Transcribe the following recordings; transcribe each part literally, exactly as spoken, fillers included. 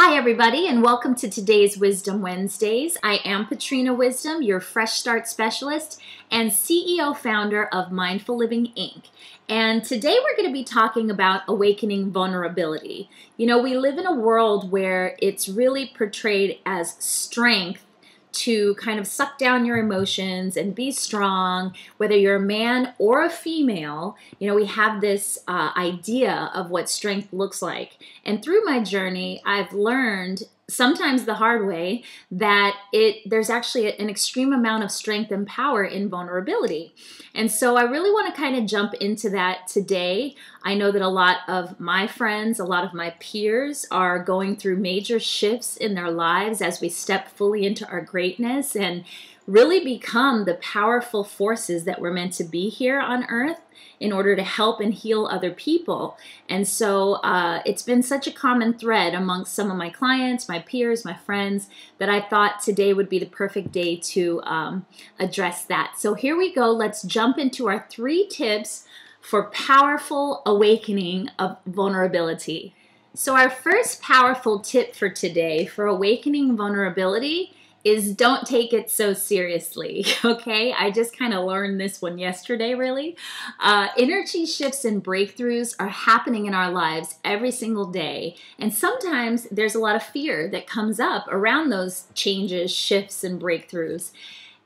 Hi everybody and welcome to today's Wisdom Wednesdays. I am Patrina Wisdom, your Fresh Start Specialist and C E O founder of Mindful Living Incorporated. And today we're going to be talking about awakening vulnerability. You know, we live in a world where it's really portrayed as strength to kind of suck down your emotions and be strong, whether you're a man or a female. You know, we have this uh, idea of what strength looks like. And through my journey, I've learned, sometimes the hard way, that it there's actually an extreme amount of strength and power in vulnerability. And so I really want to kind of jump into that today. I know that a lot of my friends, a lot of my peers are going through major shifts in their lives as we step fully into our greatness and really become the powerful forces that we're meant to be here on earth in order to help and heal other people. And so uh, it's been such a common thread amongst some of my clients, my peers, my friends, that I thought today would be the perfect day to um, address that. So here we go. Let's jump into our three tips for powerful awakening of vulnerability. So our first powerful tip for today for awakening vulnerability is don't take it so seriously, okay? I just kind of learned this one yesterday, really. Uh, energy shifts and breakthroughs are happening in our lives every single day, and sometimes there's a lot of fear that comes up around those changes, shifts, and breakthroughs.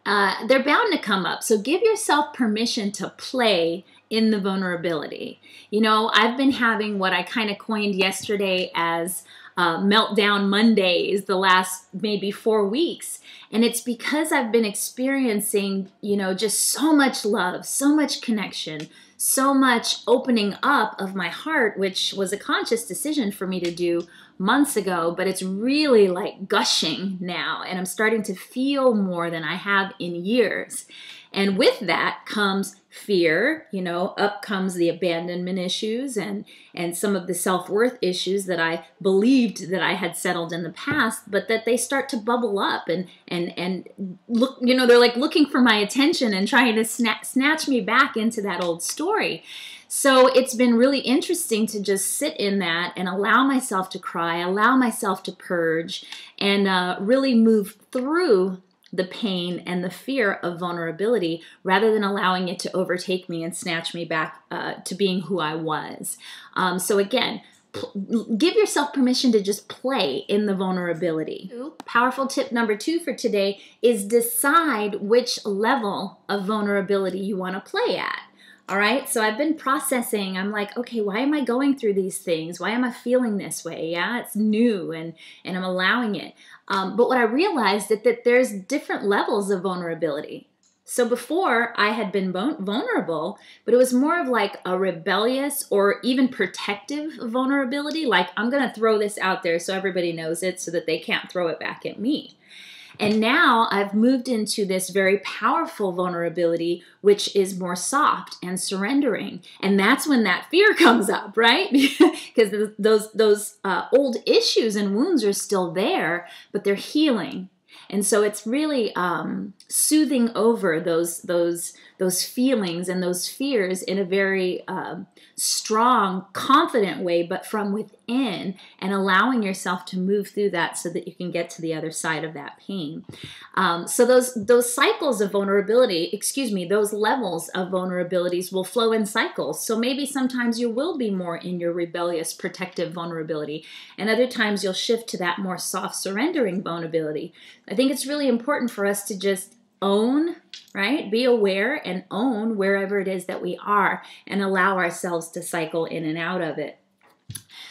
Uh, they're bound to come up, so give yourself permission to play in the vulnerability. You know, I've been having what I kind of coined yesterday as Uh, meltdown Mondays the last maybe four weeks. And it's because I've been experiencing, you know, just so much love, so much connection, so much opening up of my heart, which was a conscious decision for me to do months ago, but it's really like gushing now. And I'm starting to feel more than I have in years. And with that comes fear, you know, up comes the abandonment issues and, and some of the self-worth issues that I believed that I had settled in the past, but that they start to bubble up and, and, and look, you know, they're like looking for my attention and trying to snatch, snatch me back into that old story. So it's been really interesting to just sit in that and allow myself to cry, allow myself to purge, and uh, really move through the pain and the fear of vulnerability rather than allowing it to overtake me and snatch me back uh, to being who I was. Um, so again, give yourself permission to just play in the vulnerability. Powerful tip number two for today is decide which level of vulnerability you want to play at. All right, so I've been processing. I'm like, okay, why am I going through these things? Why am I feeling this way? Yeah, it's new and, and I'm allowing it. Um, but what I realized is that there's different levels of vulnerability. So before I had been vulnerable, but it was more of like a rebellious or even protective vulnerability. Like, I'm going to throw this out there so everybody knows it so that they can't throw it back at me. And now I've moved into this very powerful vulnerability, which is more soft and surrendering. And that's when that fear comes up, right? Because those, those uh, old issues and wounds are still there, but they're healing. And so it's really um, soothing over those, those, those feelings and those fears in a very uh, strong, confident way, but from within, and allowing yourself to move through that so that you can get to the other side of that pain. Um, so those, those cycles of vulnerability, excuse me, those levels of vulnerabilities will flow in cycles. So maybe sometimes you will be more in your rebellious, protective vulnerability, and other times you'll shift to that more soft, surrendering vulnerability. I think it's really important for us to just own, right? Be aware and own wherever it is that we are and allow ourselves to cycle in and out of it.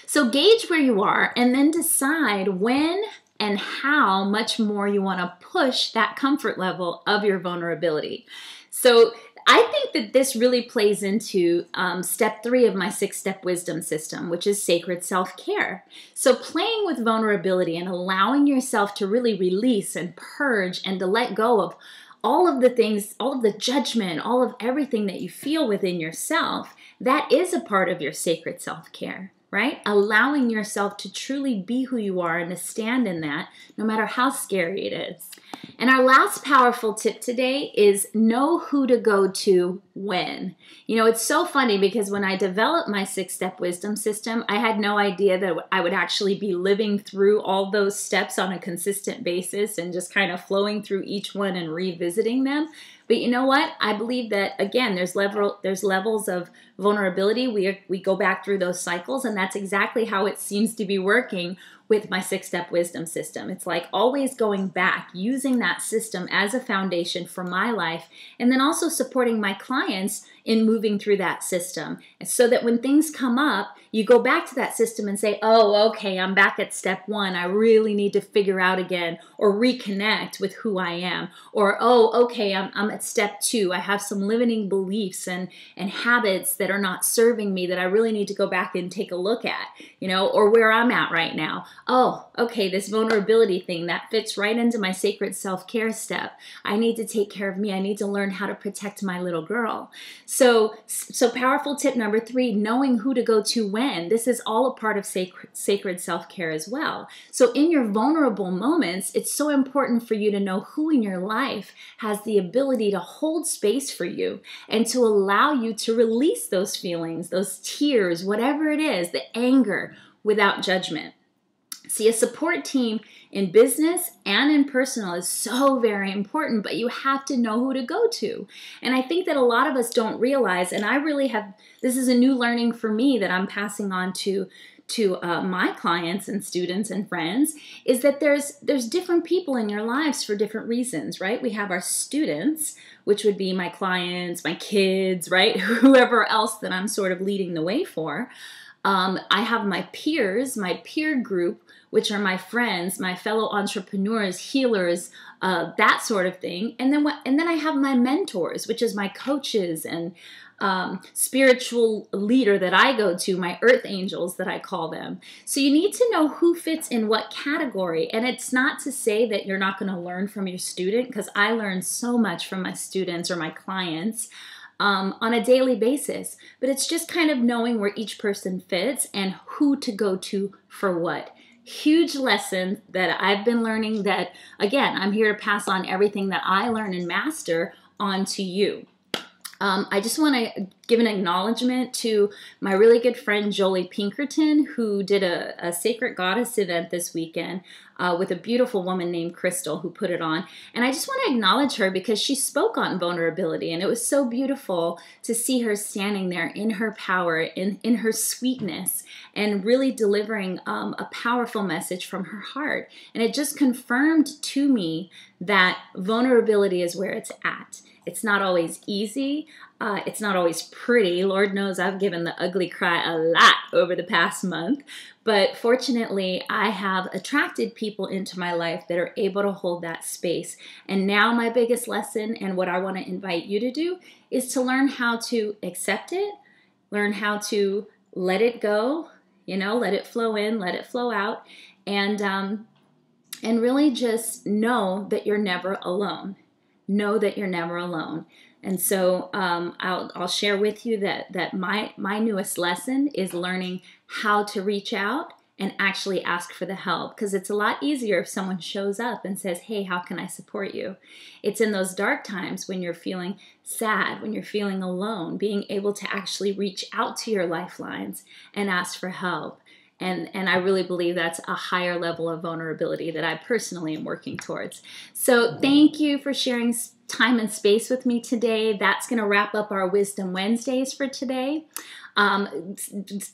So gauge where you are and then decide when and how much more you want to push that comfort level of your vulnerability. So I think that this really plays into um, step three of my six-step wisdom system, which is sacred self-care. So playing with vulnerability and allowing yourself to really release and purge and to let go of all of the things, all of the judgment, all of everything that you feel within yourself, that is a part of your sacred self-care. right? Allowing yourself to truly be who you are and to stand in that, no matter how scary it is. And our last powerful tip today is know who to go to when. You know, it's so funny because when I developed my six-step wisdom system, I had no idea that I would actually be living through all those steps on a consistent basis and just kind of flowing through each one and revisiting them. But you know what? I believe that, again, there's level there's levels of vulnerability. We are, we go back through those cycles, and that's exactly how it seems to be working with my six-step wisdom system. It's like always going back, using that system as a foundation for my life, and then also supporting my clients in moving through that system so that when things come up, you go back to that system and say, oh, okay, I'm back at step one. I really need to figure out again or reconnect with who I am. Or, oh, okay, I'm, I'm at step two. I have some limiting beliefs and, and habits that are not serving me that I really need to go back and take a look at, you know, or where I'm at right now. Oh, okay, this vulnerability thing, that fits right into my sacred self-care step. I need to take care of me. I need to learn how to protect my little girl. So, so powerful tip number three, knowing who to go to when. This is all a part of sacred, sacred self-care as well. So in your vulnerable moments, it's so important for you to know who in your life has the ability to hold space for you and to allow you to release those feelings, those tears, whatever it is, the anger, without judgment. See, a support team in business and in personal is so very important, but you have to know who to go to. And I think that a lot of us don't realize, and I really have, this is a new learning for me that I'm passing on to to uh, my clients and students and friends, is that there's there's different people in your lives for different reasons, right? We have our students, which would be my clients, my kids, right? Whoever else that I'm sort of leading the way for. Um, I have my peers, my peer group, which are my friends, my fellow entrepreneurs, healers, uh, that sort of thing. And then, what, and then I have my mentors, which is my coaches and um, spiritual leader that I go to, my earth angels that I call them. So you need to know who fits in what category. And it's not to say that you're not going to learn from your student, because I learn so much from my students or my clients. Um, on a daily basis, but it's just kind of knowing where each person fits and who to go to for what. Huge lesson that I've been learning that, again, I'm here to pass on everything that I learn and master onto you. Um, I just want to give an acknowledgement to my really good friend Jolie Pinkerton, who did a, a Sacred Goddess event this weekend uh, with a beautiful woman named Crystal who put it on. And I just want to acknowledge her because she spoke on vulnerability, and it was so beautiful to see her standing there in her power, in, in her sweetness, and really delivering um, a powerful message from her heart. And it just confirmed to me that vulnerability is where it's at. It's not always easy. Uh, it's not always pretty. Lord knows I've given the ugly cry a lot over the past month. But fortunately, I have attracted people into my life that are able to hold that space. And now my biggest lesson, and what I want to invite you to do, is to learn how to accept it, learn how to let it go, you know, let it flow in, let it flow out, and, um, and really just know that you're never alone. Know that you're never alone. And so um, I'll, I'll share with you that, that my, my newest lesson is learning how to reach out and actually ask for the help, because it's a lot easier if someone shows up and says, hey, how can I support you? It's in those dark times when you're feeling sad, when you're feeling alone, being able to actually reach out to your lifelines and ask for help. And, and I really believe that's a higher level of vulnerability that I personally am working towards. So thank you for sharing time and space with me today. That's going to wrap up our Wisdom Wednesdays for today. Um,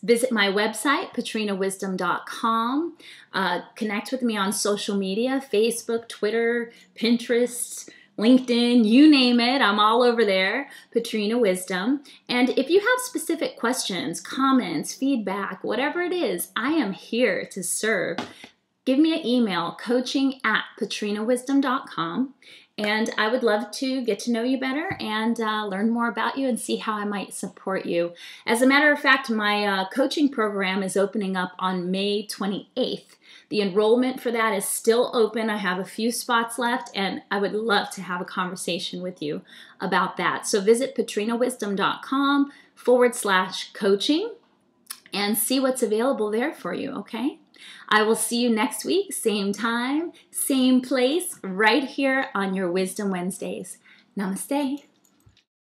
visit my website, patrina wisdom dot com. Uh, connect with me on social media, Facebook, Twitter, Pinterest, LinkedIn, you name it, I'm all over there, Patrina Wisdom. And if you have specific questions, comments, feedback, whatever it is, I am here to serve. Give me an email, coaching at patrina wisdom dot com, and I would love to get to know you better and uh, learn more about you and see how I might support you. As a matter of fact, my uh, coaching program is opening up on May twenty-eighth. The enrollment for that is still open. I have a few spots left, and I would love to have a conversation with you about that. So visit patrina wisdom dot com forward slash coaching. and see what's available there for you, okay? I will see you next week, same time, same place, right here on your Wisdom Wednesdays. Namaste.